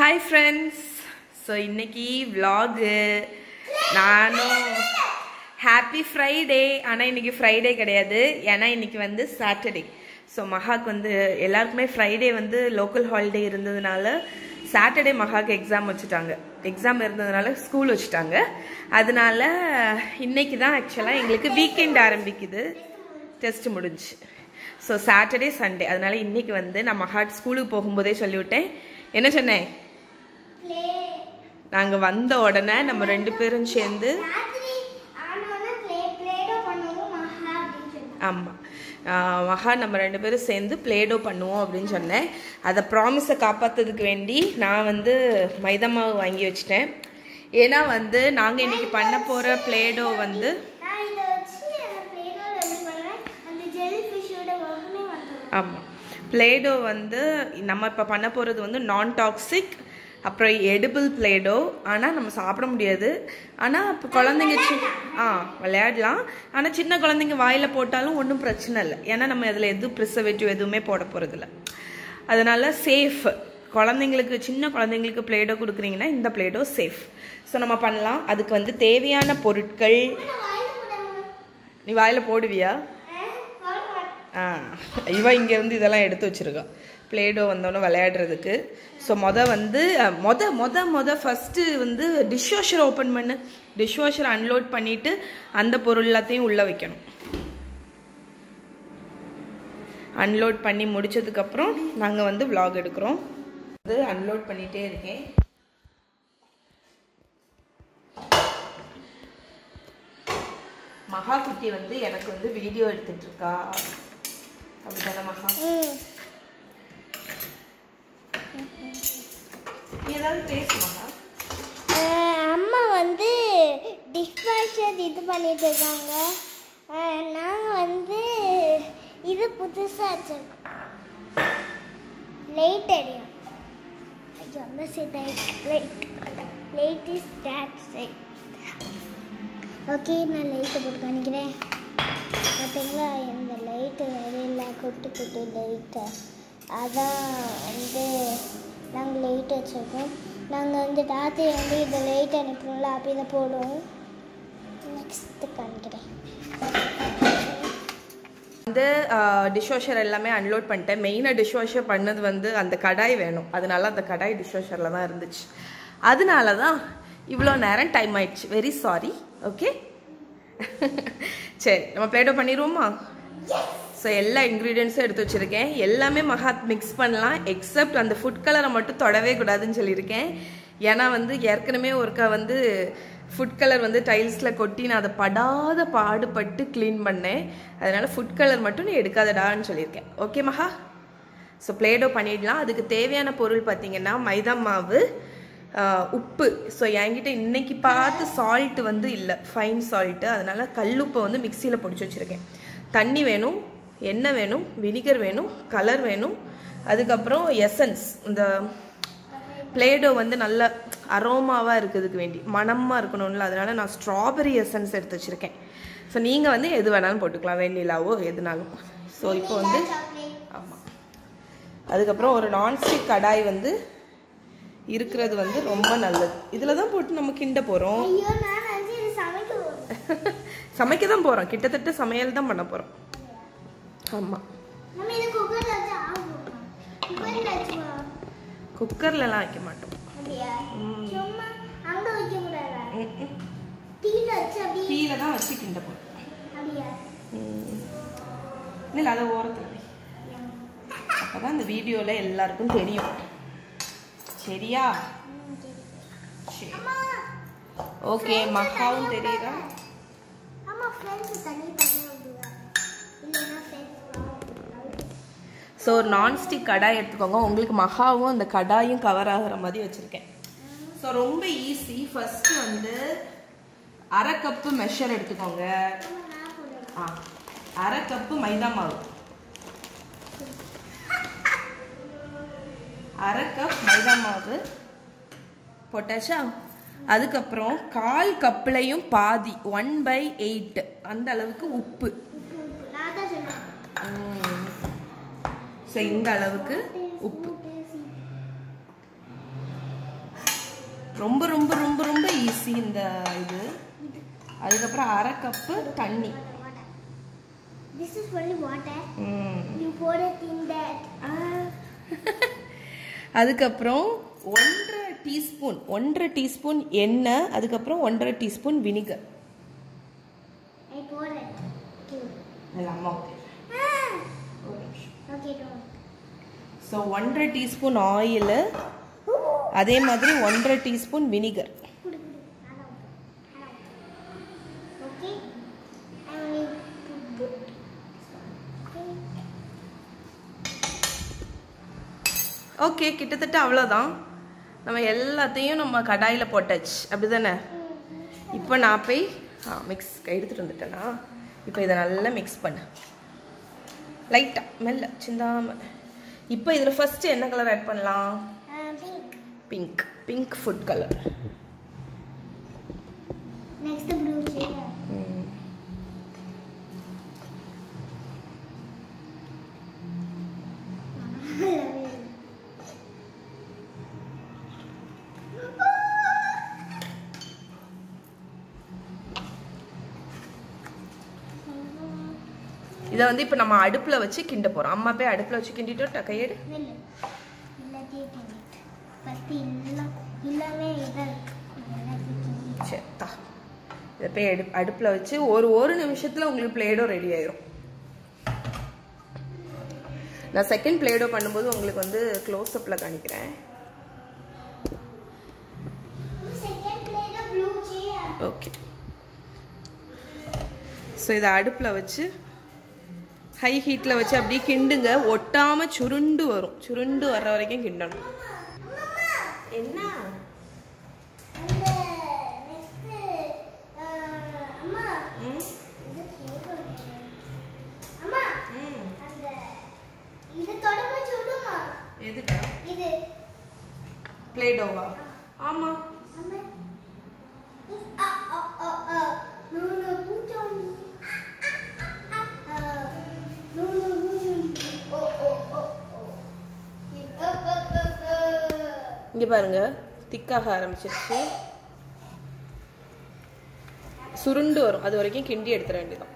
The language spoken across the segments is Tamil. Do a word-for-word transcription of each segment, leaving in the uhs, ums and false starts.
Hi friends, so inniki vlog nanu happy friday ana inniki friday kediyadu yana inniki vandu saturday so mahak vandu ellarkume friday vandu local holiday irundadunala saturday mahak exam vechittaanga exam irundadunala school vechittaanga adanala inniki dhaan actually engalukku weekend aarambikkudu test mudinchu so saturday sunday adanala inniki vandu na mahak school ku pogumbodhe sollivuten enna sonna Play. நாங்க வந்த உடனே நம்ம ரெண்டு பேரும் சேர்ந்து ராத்திரி ஆனவன ப்ளே ப்ளேடோ பண்ணுவோம் மகா அப்படி சொன்னாங்க. ஆமா. மகா நம்ம ரெண்டு பேரும் சேர்ந்து ப்ளேடோ பண்ணுவோம் அப்படி சொன்னேன். அத பிராமிஸை காப்பாத்துறதுக்கு வேண்டி நான் வந்து மைதா மாவு வாங்கி வச்சிட்டேன். ஏனா வந்து நாங்க இன்னைக்கு பண்ண போற ப்ளேடோ வந்து நான் இத வச்சி ப்ளேடோ ரெடி பண்றேன். அந்த ஜெல் ஃபிஷ்ோட வாசனை வந்துரும். ஆமா. ப்ளேடோ வந்து நம்ம இப்ப பண்ண போறது வந்து நான் டாக்ஸிக் அப்புறம் எடிபிள் ப்ளேடோ ஆனா நம்ம சாப்பிட முடியாது ஆனா குழந்தைங்க ஆ விளையாடலாம் ஆனா சின்ன குழந்தைங்க வாயில போட்டாலும் ஒண்ணும் பிரச்சனை இல்ல ஏன்னா நம்ம அதுல எது பிரிசர்வேட்டிவ் எதுவுமே போட போறது இல்ல அதனால சேஃப் குழந்தைங்களுக்கு சின்ன குழந்தைங்களுக்கு ப்ளேடோ கொடுக்கறீங்கன்னா இந்த ப்ளேடோ சேஃப் சோ நம்ம பண்ணலாம் அதுக்கு வந்து தேவையான பொருட்கள் நீ வாயில போடுவியா ஆ இவ இங்க இருந்து இதெல்லாம் எடுத்து வச்சிருக்கா Play-Doh வந்தோன விளையாடுறதுக்கு சோ மொத வந்து மொத மொத மொத ஃபர்ஸ்ட் வந்து டிஷ் வாஷர் ஓபன் பண்ணு டிஷ் வாஷர் அன்லோட் பண்ணிட்டு அந்த பொருள் எல்லாத்தையும் உள்ள வைக்கணும் அன்லோட் பண்ணி முடிச்சதுக்கு அப்புறம் நாங்க வந்து vlog எடுக்கறோம் அது அன்லோட் பண்ணிட்டே இருக்கேன் மகா குட்டி வந்து எனக்கு வந்து வீடியோ எடுத்துட்டு இருக்கா அப்படிதான மகா ஏதாவது பேசுவாங்க அம்மா வந்து டிஷ் வாஷர் இது பண்ணிட்டு இருக்காங்க நான் வந்து இது புதுசா வச்சிருக்கேன் லைட் எரிய ஐயோ அம்மா chat light light is that side okay நான் லைட் போட்டு காமிக்கிறேன் பாத்தீங்களா இந்த லைட் வரையில குட்டி குட்டி லைட் அத வந்து நாங்க லைட் வச்சிருக்கோம் நாங்க வந்து ராத்திரி வந்து இந்த லைட் அனுப்புறோம்ல அப்படி இத போடுவோம் நெக்ஸ்ட் காண்கிறேன் அந்த டிஷ் வாஷர் எல்லாமே அன்லோட் பண்ணிட்டேன் மெயினா டிஷ் வாஷர் பண்ணது வந்து அந்த கடாய் வேணும் அதனால அந்த கடாய் டிஷ் வாஷர்ல தான் இருந்துச்சு அதனால தான் இவ்ளோ நேரம் டைம் ஆயிடுச்சு வெரி சாரி ஓகே சரி நம்ம ப்ளேடோ பண்ணிரோமா So, எல்லா இன்கிரிடியன்ட்ஸும் எடுத்து வச்சிருக்கேன் எல்லாமே மகாத் மிக்ஸ் பண்ணலாம் எக்ஸப்ட் அந்த ஃபுட் கலரை மட்டும் தொடவே கூடாதுன்னு சொல்லியிருக்கேன் ஏன்னா வந்து ஏற்கனவே ஒருக்கா வந்து ஃபுட் கலர் வந்து டைல்ஸில் கொட்டி நான் அதை படாத பாடுபட்டு க்ளீன் பண்ணேன் அதனால் ஃபுட் கலர் மட்டும் நீ எடுக்காதடான்னு சொல்லியிருக்கேன் ஓகே மகா ஸோ ப்ளேடோ பண்ணிடலாம் அதுக்கு தேவையான பொருள் பார்த்தீங்கன்னா மைதா மாவு உப்பு ஸோ என்கிட்ட இன்னைக்கு பார்த்து சால்ட் வந்து இல்லை ஃபைன் சால்ட்டு அதனால் கல்லுப்பை வந்து மிக்சியில் பொடிச்சு வச்சுருக்கேன் தண்ணி வேணும் எண்ணெய் வேணும் வினிகர் வேணும் கலர் வேணும் அதுக்கப்புறம் எசன்ஸ் இந்த ப்ளேடோ வந்து நல்ல அரோமாவாக இருக்கிறதுக்கு வேண்டி மணமாக இருக்கணும்ல அதனால நான் ஸ்ட்ராபெரி எசன்ஸ் எடுத்து வச்சுருக்கேன் ஸோ நீங்கள் வந்து எது வேணாலும் போட்டுக்கலாம் வெண்ணிலாவோ எதுனாலும் ஸோ இப்போ வந்து ஆமாம் அதுக்கப்புறம் ஒரு நான்ஸ்டிக் கடாய் வந்து இருக்கிறது வந்து ரொம்ப நல்லது இதில் தான் போட்டு நம்ம கிண்ட போகிறோம் சமைக்க தான் போகிறோம் கிட்டத்தட்ட சமையல் தான் பண்ண போகிறோம் ஆமாம் நம்ம இது குக்கர்ல வச்சோம் குக்கர்ல வச்சோம் குக்கர்ல எல்லாம் வைக்க மாட்டோம் அப்படியே சும்மா அங்க வைக்க கூடாதா டீல வச்சு அப்படியே டீல தான் வச்சு கிண்ட போறோம் அப்படியே இல்ல அத ஓரத்துல அப்பதான் இந்த வீடியோல எல்லாருக்கும் தெரியும் சரியா சரி ஓகே மகாவும் தெரியுதா அம்மா फ्रेंड्स தண்ணி தண்ணி ஸோ ஒரு நான்ஸ்டிக் கடாய் எடுத்துக்கோங்க உங்களுக்கு மகாவும் அந்த கடாயும் கவர் ஆகிற மாதிரி வச்சுருக்கேன் ஸோ ரொம்ப ஈஸி ஃபர்ஸ்ட் வந்து அரை கப்பு மெஷர் எடுத்துக்கோங்க ஆ அரை கப்பு மைதா மாவு அரை கப் மைதா மாவு போட்டாச்சா அதுக்கப்புறம் கால் கப்புலையும் பாதி ஒன் பை எயிட் அந்த அளவுக்கு உப்பு இந்த அளவுக்கு உப்பு ரொம்ப ரொம்ப ரொம்ப ரொம்ப ஈஸி இந்த இது. அதுக்கு அப்புறம் அரை கப் தண்ணி. This is only water. Mm. You pour it in that. Ah. அதுக்கு அப்புறம் ஒன்றரை டீஸ்பூன் ஒன்றரை டீஸ்பூன் எண்ணெய், அதுக்கு அப்புறம் ஒன்றரை teaspoon vinegar. I pour it. Okay. எல்லாமே okay. Ah. Okay, don't. So ஒன்றரை டீஸ்பூன் ஆயில், அதே மாதிரி ஒன்றரை டீஸ்பூன் வினிகர். ஓகே, கிட்டத்தட்ட அவ்வளோதான். நம்ம எல்லாத்தையும் நம்ம கடாயில் போட்டாச்சு, அப்படி தானே? இப்போ நான் போய் ஆ மிக்ஸ் எடுத்துகிட்டு வந்துட்டேன்னா இப்போ இதை நல்லா மிக்ஸ் பண்ண லைட்டாக மெல்ல சிந்தாமல். இப்போ இதில் ஃபஸ்ட்டு என்ன கலர் ஆட் பண்ணலாம்? Pink, pink food color. Next the blue shade. Mm. இத வந்து இப்ப நம்ம அடுப்புல வச்சு கிண்ட போறோம். அம்மா போய் அடுப்புல வச்சு கிண்டிட்டோம். டக்கையேடு அடுப்புல வச்சு ஒரு ஒரு நிமிஷத்துல உங்களுக்கு பிளேடோ ரெடி ஆயிரும். நான் செகண்ட் பிளேடோ பண்ணும்போது உங்களுக்கு வந்து க்ளோஸ் அப்ல காமிக்கிறேன். ஓகே, ஸோ இதை அடுப்புல வச்சு ஹை ஹீட்ல வச்சு அப்படியே கிண்டுங்க. ஒட்டாம சுருண்டு வரும், சுருண்டு வர்ற வரைக்கும் கிண்டணும். என்ன Play Doh. ஆமா இங்க பாருங்க, திக்காக ஆரம்பிச்சிருச்சு, சுருண்டு வரும், அது வரைக்கும் கிண்டி எடுத்துட வேண்டியதான்.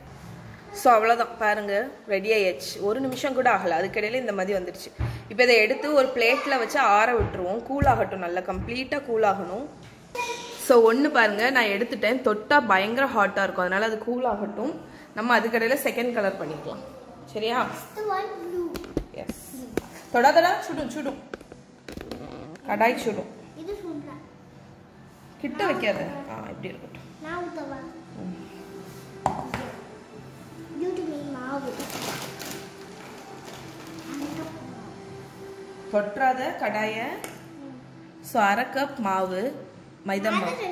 ஸோ அவ்வளோதான் பாருங்க, ரெடி ஆயிடுச்சு. ஒரு நிமிஷம் கூட ஆகலை, அதுக்கிடையில இந்த மாதிரி வந்துடுச்சு. இப்போ இதை எடுத்து ஒரு பிளேட்டில் வச்சு ஆற விட்டுருவோம். கூலாகட்டும், நல்லா கம்ப்ளீட்டாக கூலாகணும். ஸோ ஒன்று பாருங்கள், நான் எடுத்துட்டேன். தொட்டால் பயங்கர ஹாட்டாக இருக்கும், அதனால் அது கூலாகட்டும். நம்ம அதுக்கடையில் செகண்ட் கலர் பண்ணிக்கலாம், சரியா? எஸ், தொடா தொடா சுடும் சுடும், கடாய் சுடும். கிட்ட வைக்காது, ஆ இப்படி இருக்கட்டும். தொற்றாத கடாய. ஸோ அரை கப் மாவு, மைதா மாவு.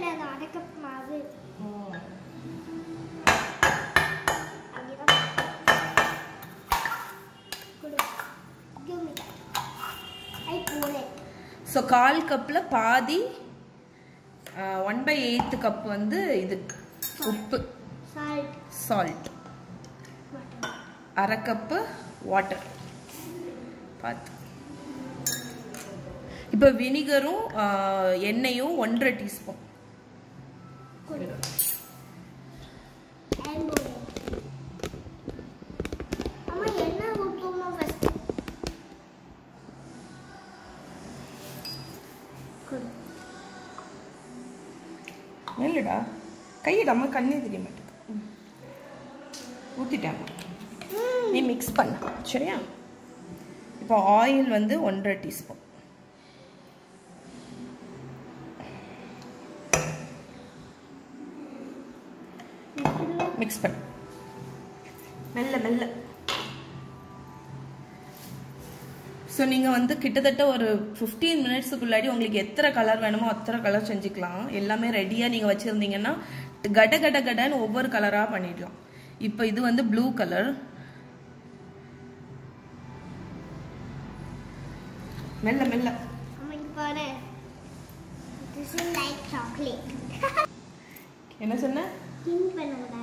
ஸோ கால் கப்பில் பாதி, ஒன் பை எயித்து கப் வந்து இது உப்பு, சால்ட், அரை கப்பு வாட்டர். பார்த்து இப்போ வினிகரும் எண்ணெயும் ஒன்றரை டீஸ்பூன். இல்லடா கையிட, அம்மா கண்ணே தெரிய மாட்டேங்க. ஊற்றிட்டேன், நீ மிக்ஸ் பண்ண, சரியா? இப்போ ஆயில் வந்து ஒன்றரை டீஸ்பூன். மிக்ஸ் பண்ண மெல்ல மெல்ல. ஸோ நீங்கள் வந்து கிட்டத்தட்ட ஒரு ஃபிஃப்டீன் மினிட்ஸுக்குள்ளாடி உங்களுக்கு எத்தனை கலர் வேணுமோ அத்தனை கலர் செஞ்சுக்கலாம். எல்லாமே ரெடியாக நீங்கள் வச்சுருந்தீங்கன்னா கட கட கடன்னு ஒவ்வொரு கலராக பண்ணிடலாம். இப்போ இது வந்து ப்ளூ கலர். மெல்ல மெல்ல. என்ன சொன்ன?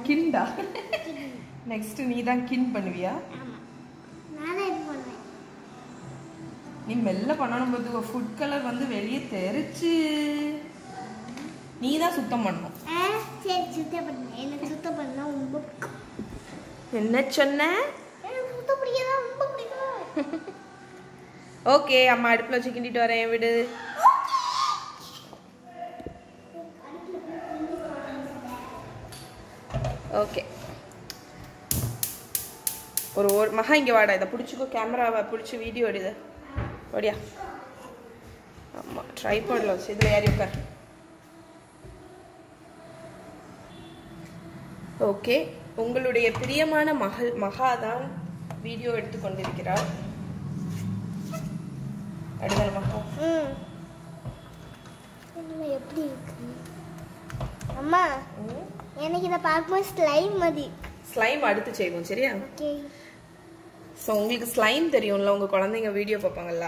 கிண்டா? நெக்ஸ்ட் நீ தான் கின் பண்ணுவியா? நீ மெல்ல பண்ணணும் போது ஃபுட் கலர் வந்து வெளியே தெரிச்சு You are suitable. I am suitable. I am suitable. I am suitable. I am Okay, I am going to chicken. Okay. Okay. Or mahange vaada idha pudichu camera va pudichu video edida vadiya amma tripod la vechi idla yari ukkar okay ungalude priyamana mahal mahadan video eduthu kondirukkirar adala maha hmm enna eppadi irukku amma enakku idha paakkum slime madi slime aduthu seiyum seriya okay. So, you have slime, you can see the video. That's why I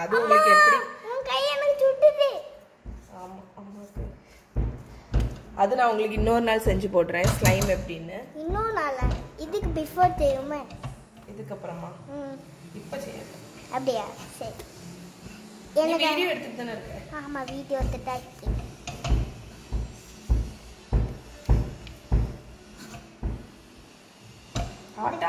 have a slime. No, I slime. No, I this is before. This is before. This is before. This video. video. Hot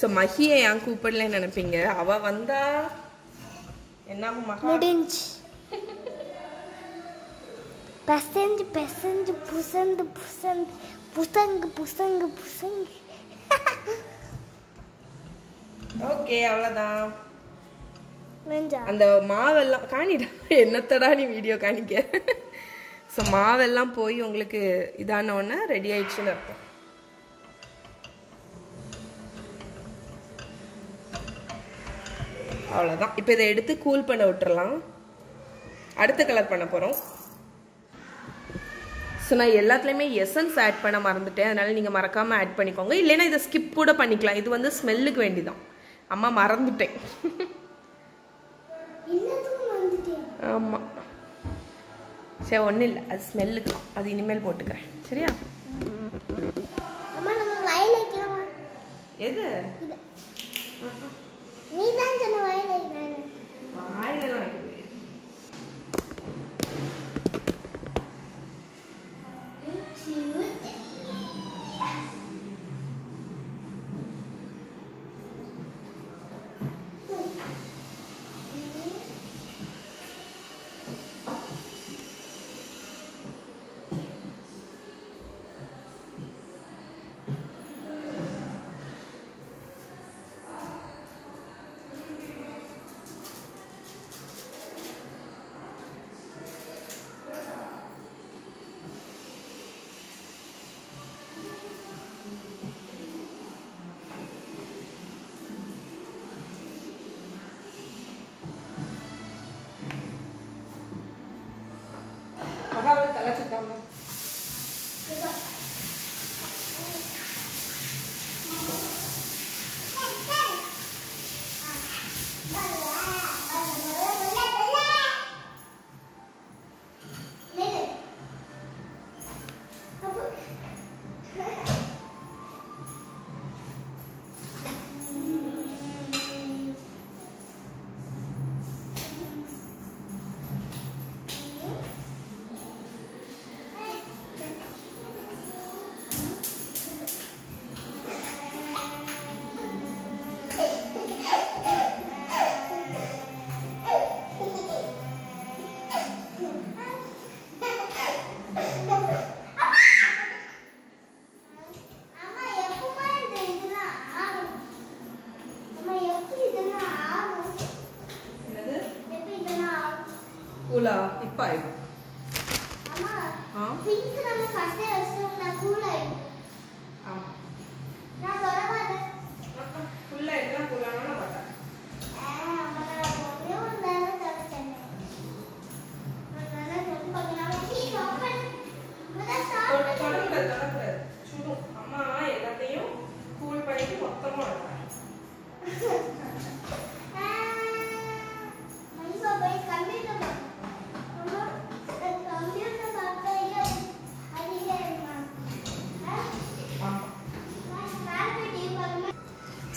So, Mahi and Cooper Lane and a finger. Ava Vanda Mudinch Passant, Passant, Pussant, Pussant, Pussang, Pussang, Pussang. Okay, Avada. And the Marvel can't eat another video can get. So, Marvel Lampo, you look Idanona, ready at Chilla. Now we will cool it and color it. So I will add essence to everything. You can add it. Or you can skip it. This is the smell. I will add it. I will add it. Smell. I will add it. Okay? I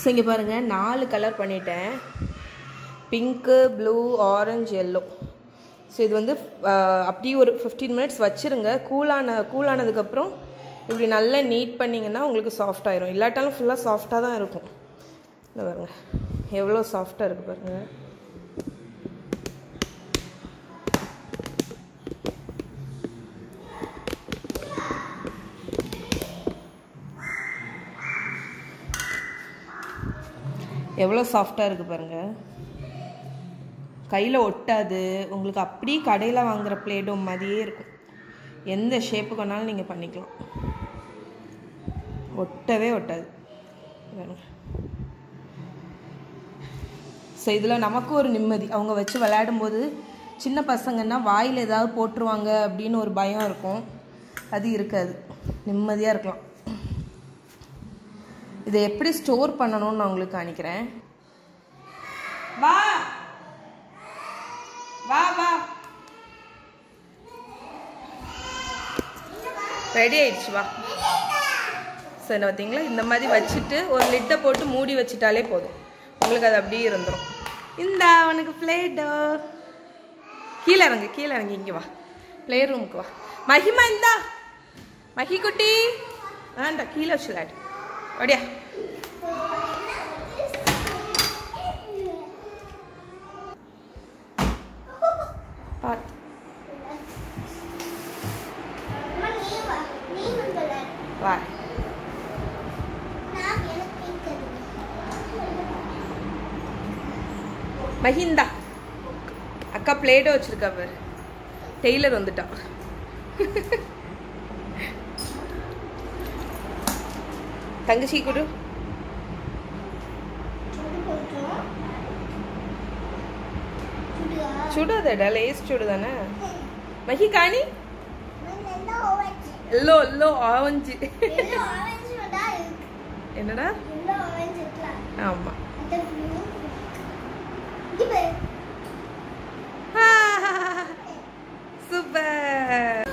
so இங்கே பாருங்கள், நாலு கலர் பண்ணிட்டேன். Pink, blue, orange, yellow. So இது வந்து அப்படியே ஒரு ஃபிஃப்டீன் மினிட்ஸ் வச்சுருங்க. கூலான கூலானதுக்கப்புறம் இப்படி நல்லா நீட் பண்ணிங்கன்னா உங்களுக்கு சாஃப்டாகிடும். இல்லாட்டாலும் ஃபுல்லாக சாஃப்டாக தான் இருக்கும். இல்லை பாருங்கள் எவ்வளோ சாஃப்டாக இருக்குது பாருங்கள். எவ்வளோ சாஃப்டாக இருக்குது பாருங்கள். கையில் ஒட்டாது. உங்களுக்கு அப்படி கடையில் வாங்குகிற பிளேடோ மாதிரியே இருக்கும். எந்த ஷேப்புக்கு வேணாலும் நீங்கள் பண்ணிக்கலாம். ஒட்டவே ஒட்டாது. ஸோ இதில் நமக்கு ஒரு நிம்மதி. அவங்க வச்சு விளையாடும்போது சின்ன பசங்கன்னா வாயில் ஏதாவது போட்டுருவாங்க அப்படின்னு ஒரு பயம் இருக்கும். அது இருக்காது. நிம்மதியாக இருக்கலாம். இதை எப்படி ஸ்டோர் பண்ணணும்னு நான் உங்களுக்கு காமிக்கிறேன். வா வா வா. ரெடி ஆயிடுச்சு வா. சரி பார்த்தீங்களா, இந்த மாதிரி வச்சுட்டு ஒரு லிட்டை போட்டு மூடி வச்சுட்டாலே போதும். உங்களுக்கு அது அப்படியே இருந்துடும். இந்த அவனுக்கு பிளே டோ. கீழே இறங்கு, கீழே இறங்கி இங்கே வா, பிளே ரூமுக்கு வா. மகிமா இந்தா, மகி குட்டி ஆண்டா கீழே வச்சு விளையாடு. அப்படியா பார்த்து வா. மஹிந்தா அக்கா பிளேடோ வச்சிருக்கா பாரு. டெய்லர் வந்துட்டான். தங்கச்சி கொடு. சுடாதடா, லேஸ் சுடுதானே. மஹி காணி எல்லோ எல்லோ ஆரஞ்சு என்னடா. ஆமா சூப்பர்.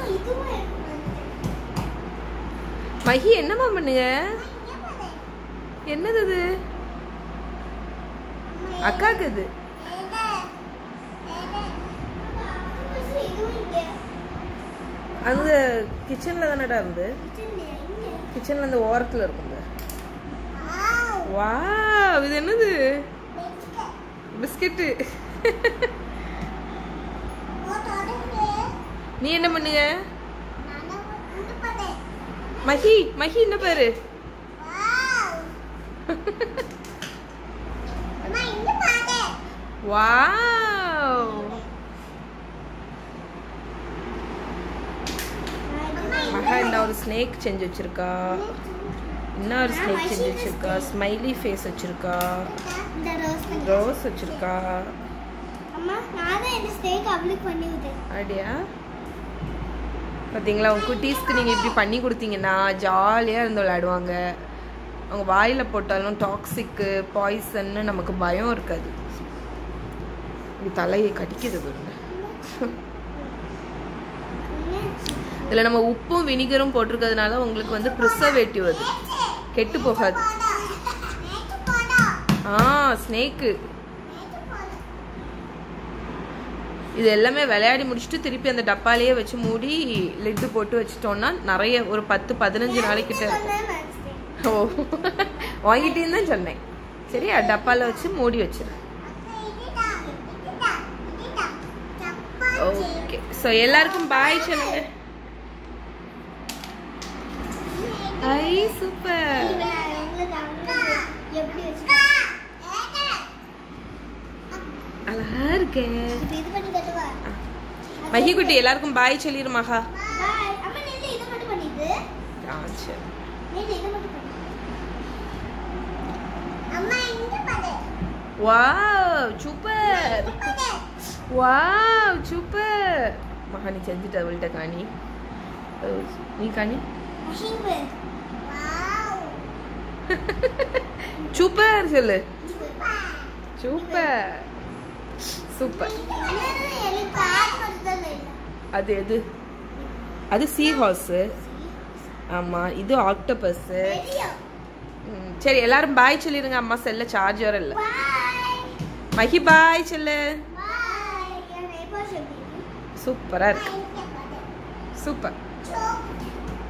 மஹி என்னமா பண்ணுங்க? என்னது அது? அக்காக்கு அது அங்க கிச்சன்ல தானடா இருந்து. கிச்சன்ல அந்த ஓரத்துல இருக்குங்க. வாவ், இது என்னது? பிஸ்கெட்டு. நீ என்ன பண்ணுங்க? மஹி மஹி என்ன பாரு. வாவ், மகா என்ன ஒரு ஸ்னேக் செஞ்சு வச்சிருக்கா. இன்னொரு ஸ்னேக் செஞ்சு வச்சிருக்கா. ஸ்மைலி ஃபேஸ் வச்சிருக்கா. ரோஸ் வச்சிருக்கா. அப்படியா? பார்த்தீங்களா, உங்க குட்டீஸ்க்கு நீங்கள் இப்படி பண்ணி கொடுத்தீங்கன்னா ஜாலியாக இருந்து விளையாடுவாங்க. அவங்க வாயில் போட்டாலும் டாக்ஸிக்கு பாய்சன்னு நமக்கு பயம் இருக்காது. இது தலையை கடிக்கிறது பாருங்க. இதில் நம்ம உப்பும் வினிகரும் போட்டிருக்கிறதுனால உங்களுக்கு வந்து ப்ரிசர்வேட்டிவ், அது கெட்டு போகாது. A snack. இது எல்லாமே விளையாடி முடிச்சுட்டு திருப்பி அந்த டப்பாலேயே வச்சு மூடி லிட்டு போட்டு வச்சுட்டோம்னா நிறைய ஒரு பத்து பதினஞ்சு நாளைக்கிட்ட இருக்கும். ஓ வாங்கிட்டேன்னு தான் சொன்னேன். சரி, டப்பாவில் வச்சு மூடி வச்சிரு. ஓகே, ஸோ எல்லாருக்கும் பாய் சொல்லுங்க. ஐ சூப்பர். அழகா இருக்கு மகி குட்டி. எல்லாருக்கும் பாய் சொல்லிரு மகா. Wow, super! Wow, super! மகா நீ செஞ்சுட்ட அவள்கிட்ட காணி. நீ காணி. சூப்பர் சொல்லு. Super super. அது எது? அது சீ ஹார்ஸ். ஆமாம், இது ஆக்டோபஸ். சரி எல்லாரும் பை சொல்லிருங்க அம்மா செல்ல சார்ஜர் இல்ல பை மகி பை சொல்ல பை என் நெய்பர் சொல்லுங்க சூப்பரா இருக்கு சூப்பர்